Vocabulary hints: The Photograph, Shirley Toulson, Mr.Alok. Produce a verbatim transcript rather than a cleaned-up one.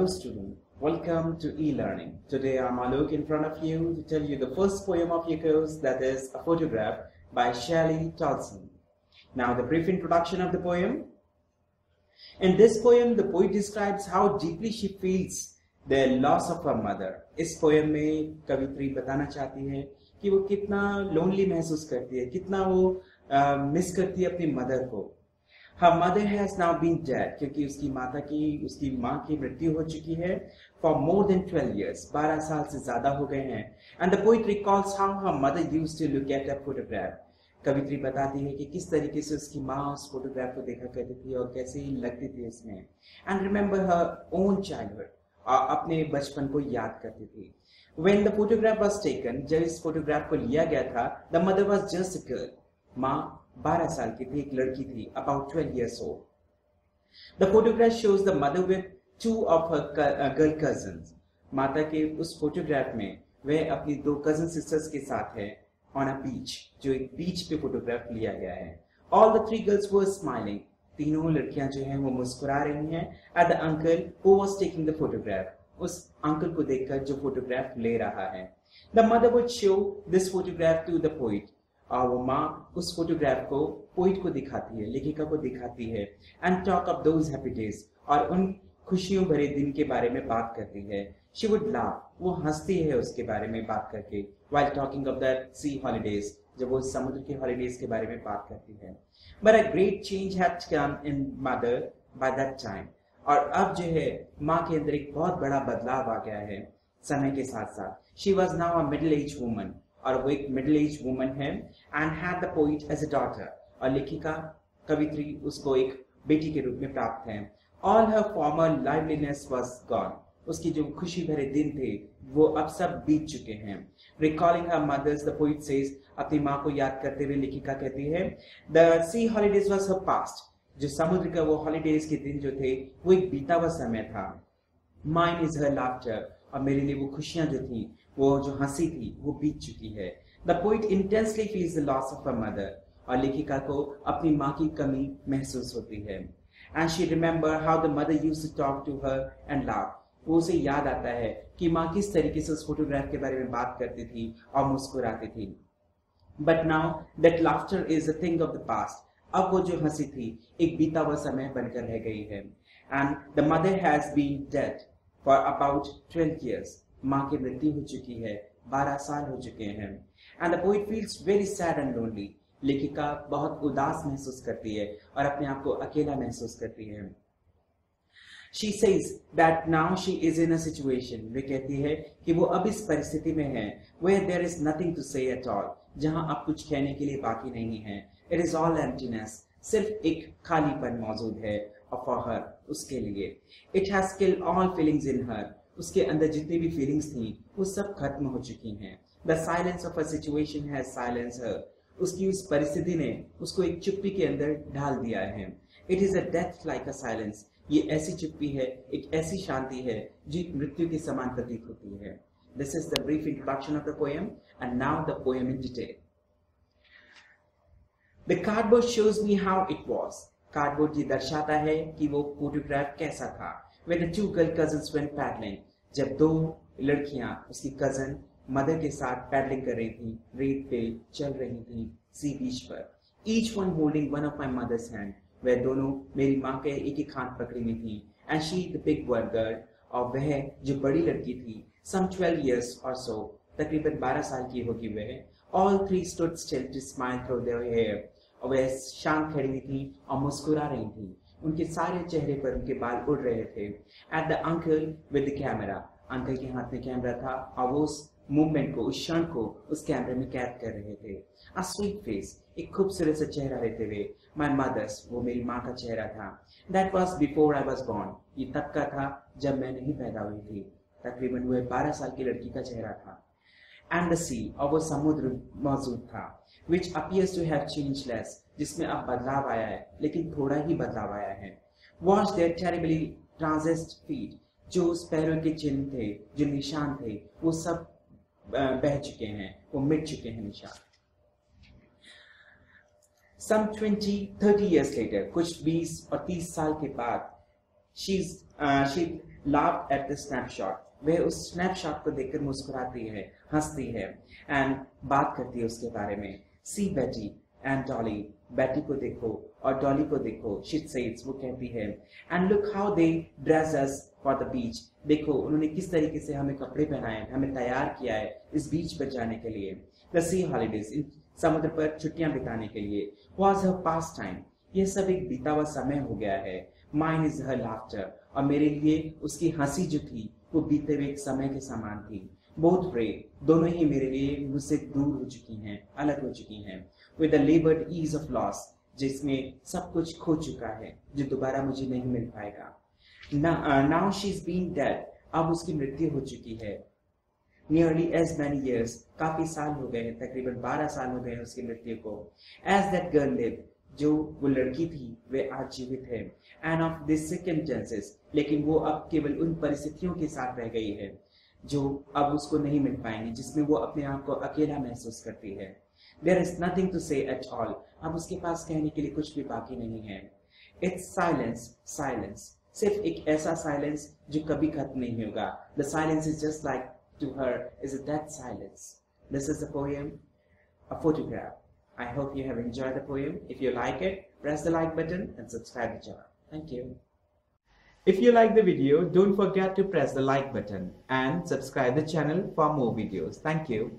Hello student, welcome to e-learning. Today I'm Alok in front of you to tell you the first poem of your course, that is a photograph by Shirley Toulson. Now the brief introduction of the poem. In this poem, the poet describes how deeply she feels the loss of her mother. इस poem में कवित्री बताना चाहती है कि वो कितना lonely महसूस करती है, कितना वो uh, miss करती है अपनी मदर को. Her mother has now been dead, क्योंकि उसकी माता की उसकी माँ की मृत्यु हो चुकी है for more than twelve years, बारह साल से ज्यादा हो गए हैं. And the poet recalls how her mother used to look at a photograph. कवित्री बताती है कि किस तरीके से उसकी माँ उस फोटोग्राफ को देखा करती थी और कैसे लगती थी उसमें. And remember her own childhood, अपने बचपन को याद करती थी. When the photograph was taken, जब इस फोटोग्राफ को लिया गया था, the mother was just a girl. माँ बारह साल की थी, एक लड़की थी, about twelve years old. The photograph shows the mother with two of her girl cousins. माता के उस फोटोग्राफ में वह अपनी दो कजन सिस्टर्स के साथ है on a beach, जो एक बीच पे फोटोग्राफ लिया गया है. All the three girls were smiling. तीनों लड़कियां जो हैं वो मुस्कुरा रही हैं at the uncle who was taking the photograph. उस अंकल को देखकर जो फोटोग्राफ ले रहा है. The mother would show this photograph to the poet. और वो माँ उस फोटोग्राफ को पोइट को दिखाती है, लेखिका को दिखाती है. And talk of those happy days, और उन खुशियों भरे दिन के बारे में बात करती है. शी वुड लाफ, वो हंसती है उसके बारे में बात करके. While talking of that sea holidays, जब वो समुद्र के हॉलीडेज के बारे में बात करती है. But a great change had come in mother by that time, और अब जो है माँ के अंदर एक बहुत बड़ा बदलाव आ गया है समय के साथ साथ. She was now a middle age woman, और वो एक मिडिल एज वुमन है. And had the poet as a daughter, और लेखिका कवित्री उसको एक बेटी के रूप में प्राप्त है. All her former liveliness was gone, उसकी जो खुशी भरे दिन थे वो अब सब बीत चुके हैं. Recalling her mother's, the poet says, अपनी माँ को याद करते हुए लेखिका कहती है, the sea holidays was her past, जो समुद्र का वो हॉलीडेज के दिन जो थे वो एक बीता हुआ समय था. माइन इज हर लाफ्टर, और मेरे लिए वो खुशियां जो थी, वो जो हंसी थी, वो बीत चुकी है. The poet intensely feels the loss of her mother, और लेखिका को अपनी माँ की कमी महसूस होती है. And she remember how the mother used to talk to her and laugh. वो उसे याद आता है कि माँ किस तरीके से उस फोटोग्राफ के बारे में बात करती थी और मुस्कुराती थी. But now that laughter is a thing of the past. अब वो जो हंसी थी एक बीता हुआ समय बनकर रह गई है. And the mother has been dead for about twelve years. माँ की मृत्यु हो चुकी है, बारह साल हो चुके हैं. And the poet feels very sad and lonely, लेखिका बहुत उदास महसूस करती है और अपने आप को अकेला महसूस करती है. She says that now she is in a situation, वे कहती है कि वो अब इस परिस्थिति में है, where there is nothing to say at all, जहाँ अब कुछ कहने के लिए बाकी नहीं है. इट इज ऑल एम्प्टीनेस, सिर्फ एक खालीपन मौजूद है फॉर हर, उसके लिए. It has killed all feelings in her, उसके अंदर जितनी भी फीलिंग्स थी वो सब खत्म हो चुकी हैं. The silence of her situation has silenced her. उसकी उस परिस्थिति ने उसको एक चुप्पी के अंदर ढाल दिया है. It is a death like a silence. ये ऐसी चुप्पी है, एक ऐसी शांति है जो एक मृत्यु के समान प्रतीत होती है. This is the brief introduction of the poem, and now the poem in detail. The cardboard shows me how it was. Cardboard ये दर्शाता है कि वो फोटोग्राफ कैसा था. When the two girl cousins went paddling, जब दो लड़कियां उसकी कजन मदर के साथ पैडलिंग कर रही थी, रेत पे चल रही थी सी बीच पर. Each one holding one of my mother's hand, वे दोनों मेरी माँ के एक एक हाथ पकड़ी हुई थी. And she the big one girl, और वह जो बड़ी लड़की थी, some twelve years or so, तकरीबन बारह साल की होगी वह. All three stood still to smile through their hair, और वह शांत खड़ी हुई थी और मुस्कुरा रही थी. उनके सारे चेहरे पर उनके बाल उड़ रहे थे. At the uncle with the camera, uncle के हाथ में कैमरा था और वो उस मूवमेंट को, उस क्षण को उस कैमरे में कैद कर रहे थे. अ स्वीट फेस, एक खूबसूरत सा चेहरा रहते हुए. माय मदर्स, वो मेरी माँ का चेहरा था. That was before I was born, ये तब का था जब मैं नहीं पैदा हुई थी. तकरीबन वह बारह साल की लड़की का चेहरा था. एंड द सी, और वो समुद्र मौजूद था. Which appears to have change less, जिसमें अब बदलाव आया है, लेकिन थोड़ा ही बदलाव आया है. Washed their terribly transient feet, जो उस पैरों के चिन्ह थे, जो निशान थे, वो सब बह चुके हैं, वो मिट चुके हैं निशान. Some twenty thirty years later, कुछ बीस और तीस साल के बाद, she's uh, she laughed at the snapshot. वह उस स्नैपशॉट को देखकर मुस्कुराती है, हंसती है एंड बात करती है उसके बारे में. सी बेटी एंड डॉली, बेटी को देखो और डॉली को देखो. शी सेज, वो कहती है. And look how they dress us for the beach, देखो उन्होंने किस तरीके से हमें कपड़े पहनाए, हमें तैयार किया है इस बीच पर जाने के लिए. द सी हॉलीडेज, समुद्र पर छुट्टियां बिताने के लिए. वॉज हर पास टाइम, यह सब एक बीता हुआ समय हो गया है. माइन इज हर लाफ्टर, और मेरे लिए उसकी हंसी जो थी वो बीते हुए एक समय के समान थी. बोथ रे, दोनों ही मेरे लिए मुझसे दूर हो चुकी हैं, अलग हो चुकी हैं. With the laboured ease of loss, जिसमें सब कुछ खो चुका है जो दोबारा मुझे नहीं मिल पाएगा. Now she is being dead, अब उसकी मृत्यु हो चुकी है. नियरली एज मैनी ईयर्स, काफी साल हो गए हैं, तकरीबन बारह साल हो गए हैं उसकी मृत्यु को. एज दैट गर्ल लिव, जो वो लड़की थी वह आज जीवित है. And of this second chances, लेकिन वो अब केवल उन परिस्थितियों के साथ रह गई है जो अब उसको नहीं मिल पाएंगी, जिसमें वो अपने आप को अकेला महसूस करती है. There is nothing to say at all, अब उसके पास कहने के लिए कुछ भी बाकी नहीं है. इट्स साइलेंस, साइलेंस सिर्फ एक ऐसा साइलेंस जो कभी खत्म नहीं होगा. The silence is just like to her is that silence. This is the poem a photograph. I hope you have enjoyed the poem. If you like it, press the like button and subscribe the channel. Thank you. If you like the video, don't forget to press the like button and subscribe the channel for more videos. Thank you.